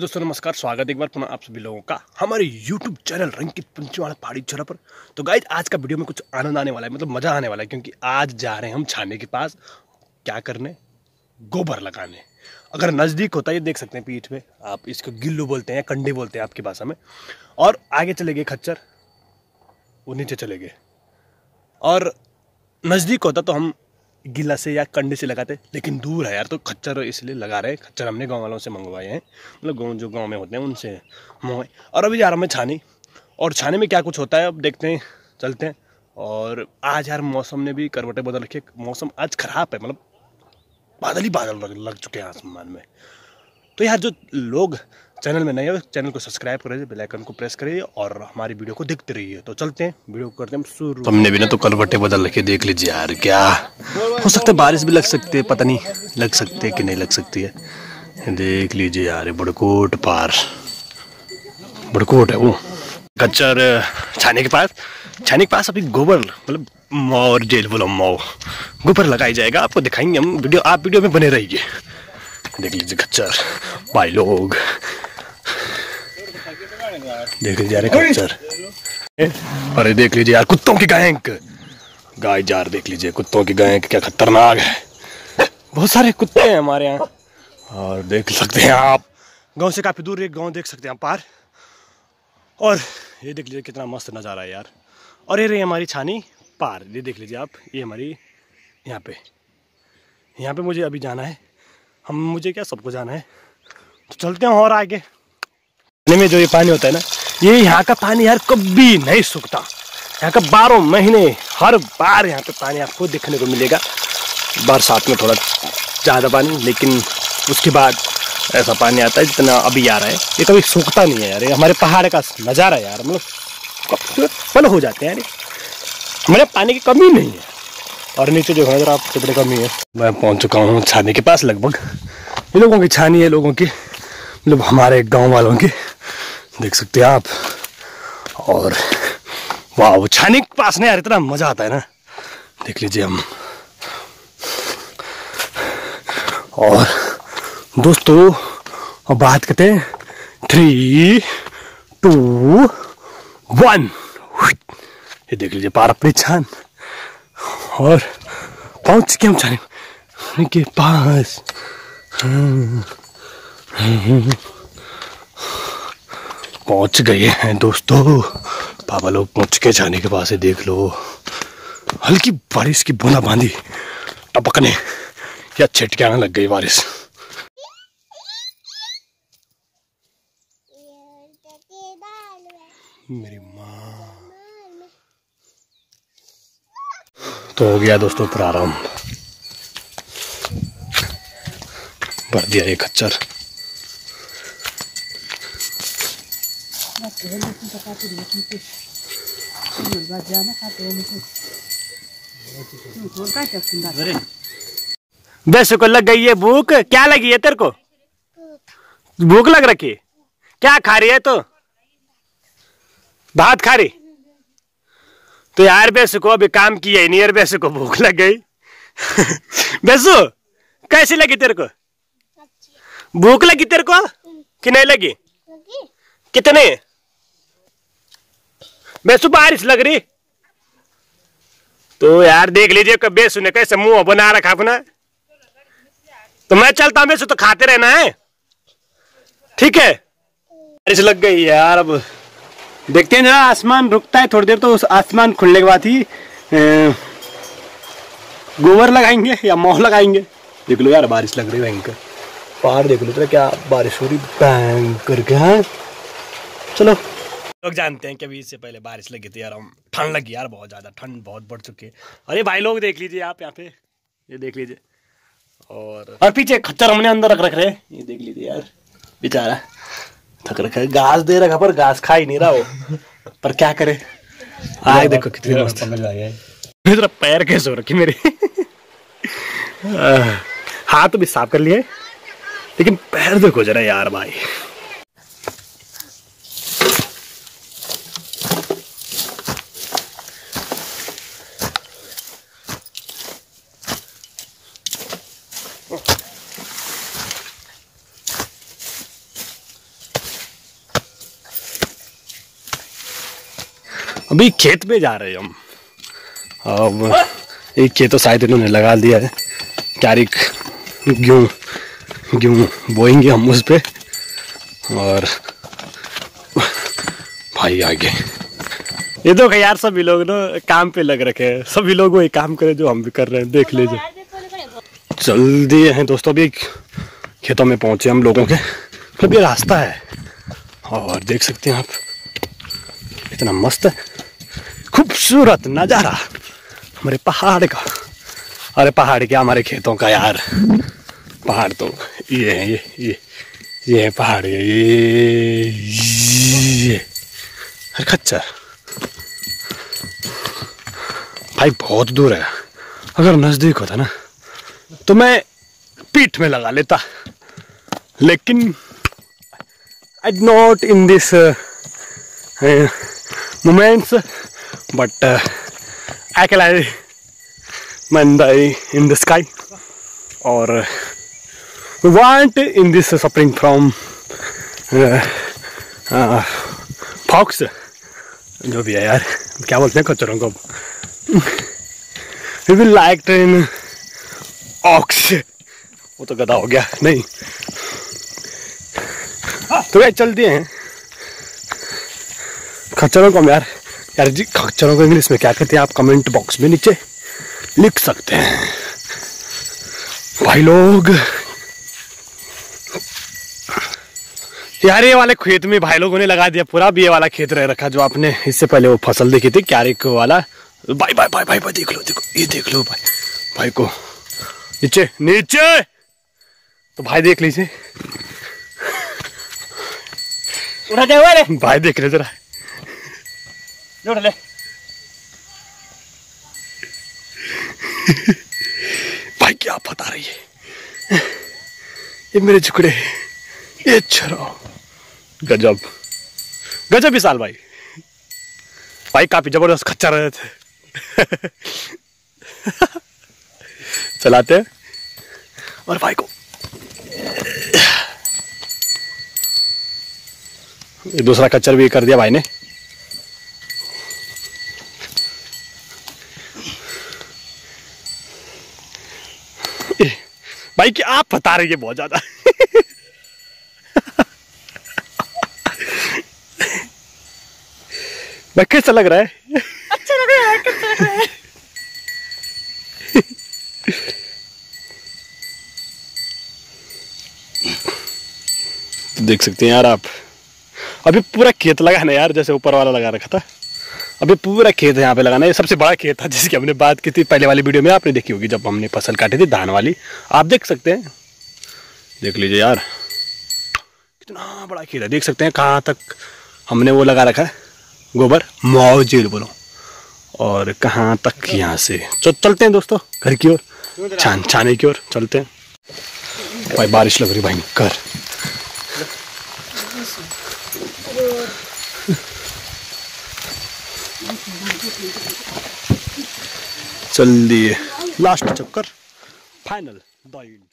दोस्तों नमस्कार, स्वागत एक बार पुनः आप सभी लोगों का हमारे YouTube चैनल रंकित पंचवाड़ा पहाड़ी छोरा पर। तो गाइज आज का वीडियो में कुछ आनंद आने वाला है, मतलब मज़ा आने वाला है, क्योंकि आज जा रहे हैं हम छाने के पास। क्या करने? गोबर लगाने। अगर नज़दीक होता है, देख सकते हैं पीठ पे, आप इसको गिल्लू बोलते हैं, कंडे बोलते हैं आपकी भाषा में। और आगे चले गए खच्चर, वो नीचे चले गए। और नज़दीक होता तो हम गिला से या कंडे से लगाते, लेकिन दूर है यार, तो खच्चर इसलिए लगा रहे हैं। खच्चर हमने गांव वालों से मंगवाए हैं, मतलब गांव जो गांव में होते हैं उनसे मंगवाए। और अभी जा रहा हूँ मैं छानी, और छाने में क्या कुछ होता है अब देखते हैं, चलते हैं। और आज यार मौसम ने भी करवटें बदल रखी, मौसम आज ख़राब है, मतलब बादल ही बादल लग चुके हैं आसमान में। तो यार जो लोग चैनल में नए हो, चैनल को सब्सक्राइब करिए, बेल आइकन को प्रेस करिए और हमारी वीडियो को देखते रहिए। तो चलते हैं, वीडियो को करते हैं शुरू। तुमने भी ना तो करवटें बदल रखी, देख लीजिए यार। क्या हो सकता है, बारिश भी लग सकती है, पता नहीं लग सकती है कि नहीं लग सकती है। देख लीजिए यार, बड़कोट पार बड़कोट है वो खच्चर छाने के पास। छाने के पास अभी गोबर, मतलब मोर जेल बोलो मो गोबर लगाया जाएगा, आपको दिखाएंगे हम वीडियो, आप वीडियो में बने रहिए। देख लीजिए खच्चर भाई लोग, देख लीजिए यार खच्चर। अरे देख लीजिए यार कुत्तों की गैंग, गाय जार, देख लीजिए कुत्तों की गैंग क्या खतरनाक है। बहुत सारे कुत्ते हैं हमारे यहाँ, और देख सकते हैं आप गांव से काफ़ी दूर एक गांव देख सकते हैं पार। और ये देख लीजिए कितना मस्त नज़ारा है यार। और ये रही हमारी छानी पार, ये देख लीजिए आप, ये हमारी यहाँ पे मुझे अभी जाना है, मुझे क्या सबको जाना है, तो चलते हैं। और आगे पानी में जो ये पानी होता है ना, ये यहाँ का पानी यार कभी नहीं सूखता। यहाँ का 12 महीने हर बार यहाँ पे पानी आपको देखने को मिलेगा। बरसात में थोड़ा ज़्यादा पानी, लेकिन उसके बाद ऐसा पानी आता है जितना अभी आ रहा है, ये कभी सूखता नहीं है यार। ये हमारे पहाड़ का नज़ारा यार, मतलब पल हो जाते हैं यार, हमारे पानी की कमी नहीं है। और नीचे जो है जरा आप कितने कमी है। मैं पहुंच चुका हूं छानी के पास, लगभग ये लोगों की छानी है, लोगों की, मतलब हमारे गांव वालों की, देख सकते हैं आप। और वाह, वो छानी के पास नहीं यार इतना मज़ा आता है ना, देख लीजिए हम। और दोस्तों अब बात करते हैं 3, 2, 1। ये देख लीजिए पार अपनी छान, और पहुंच के हम छाने के पास। पहुंच गए हैं दोस्तों, पापा लोग पहुंच के छाने के पास है। देख लो हल्की बारिश की बूंदाबांदी, टपकने या छिटके आने लग गई बारिश। मेरी माँ तो हो गया दोस्तों प्रारंभ, भर दिया ये खच्चर। वैसे को लग गई है भूख। क्या लगी है तेरे को? भूख लग रखी है? क्या खा रही है तो? भात खा रही? तो यार बेसु को अभी काम किया ही नहीं यार, बेसु को भूख लग गई। बेसु कैसी लगी तेरे को? भूख लगी तेरे को कि नहीं लगी? कितने? बेसु बारिश लग रही। तो यार देख लीजिए बेसु ने कैसे मुंह बना रखा अपना। तो मैं चलता हूँ बेसु, तो खाते रहना है, ठीक है? बारिश लग गई यार, अब देखते हैं जरा आसमान रुकता है थोड़ी देर, तो उस आसमान खुलने के बाद ही गोबर लगाएंगे या मोह लगाएंगे। देख लो यार बारिश लग रही है भयंकर, पहाड़ देख लो तो क्या बारिश हो रही भयंकर के। चलो लोग जानते हैं कि अभी इससे पहले बारिश लगी थी यार, ठंड लगी यार, बहुत ज़्यादा ठंड बहुत बढ़ चुकी है। अरे भाई लोग देख लीजिए आप यहाँ पे, ये देख लीजिए। और पीछे खच्चर हमने अंदर रख रहे, ये देख लीजिए यार, बेचारा थक रखा है, घास दे रखा पर घास खा ही नहीं रहा वो, पर क्या करे। आए देखो कितनी मस्त मेरा पैर कैसे हो रखी मेरे। हाथ तो भी साफ कर लिए, लेकिन पैर देखो जरा यार भाई। अभी खेत पे जा रहे हैं हम। अब एक खेत तो शायद इन्होंने लगा दिया है, क्यारिक गेहूँ बोएंगे हम उस पर। और भाई आगे ये तो यार सभी लोग ना काम पे लग रखे हैं, सभी लोग वही काम करें जो हम भी कर रहे हैं, देख लीजिए। जल्दी हैं दोस्तों, अभी खेतों में पहुंचे हम लोगों के। मतलब ये रास्ता है और देख सकते हैं आप, इतना मस्त है, खूबसूरत नज़ारा हमारे पहाड़ का। अरे पहाड़ क्या, हमारे खेतों का यार। पहाड़ तो ये है, ये है पहाड़, ये अरे खच्चर भाई बहुत दूर है। अगर नज़दीक होता ना तो मैं पीठ में लगा लेता, लेकिन I not in this moments, but I can lie man die in the sky और want in this suffering from fox, जो भी है यार, क्या बोलते हैं कचरों को। We will like train ox, वो तो गधा हो गया। नहीं तो भाई चल दिए हैं खच्चरों को हम। यार जी खच्चरों को इंग्लिश में क्या कहते हैं आप कमेंट बॉक्स में नीचे लिख सकते हैं भाई लोग। यार ये वाले खेत में भाई लोगों ने लगा दिया पूरा, भी ये वाला खेत रह रखा जो आपने इससे पहले वो फसल देखी थी क्यारिक वाला। भाई भाई भाई भाई देख लो, देखो ये देख लो भाई, भाई को नीचे नीचे तो भाई देख लीजिए, भाई देख ले जरा ले। भाई क्या बता रही है, ये मेरे झुकड़े, ये छरा, गजब गजब विशाल भाई। भाई काफी जबरदस्त खच्चा रहे थे। चलाते हैं और भाई को दूसरा खच्चर भी कर दिया भाई ने। भाई कि आप बता रही है बहुत ज्यादा। भाई कैसा लग रहा है? अच्छा लग रहा है, कैसा लग रहा है? तो देख सकते हैं यार आप, अभी पूरा खेत लगाना यार, जैसे ऊपर वाला लगा रखा था, अभी पूरा खेत यहाँ पे लगाना है। सबसे बड़ा खेत था जिसकी हमने बात की थी पहले वाली वीडियो में, आपने देखी होगी जब हमने फसल काटी थी धान वाली। आप देख सकते हैं, देख लीजिए यार कितना बड़ा खेत है। देख सकते हैं कहाँ तक हमने वो लगा रखा है गोबर, मौजेल बोलो, और कहाँ तक यहाँ से। तो चलते हैं दोस्तों घर की ओर, छाने की ओर चलते हैं। भाई बारिश लग रही भयंकर। चल दिए लास्ट चक्कर, फाइनल।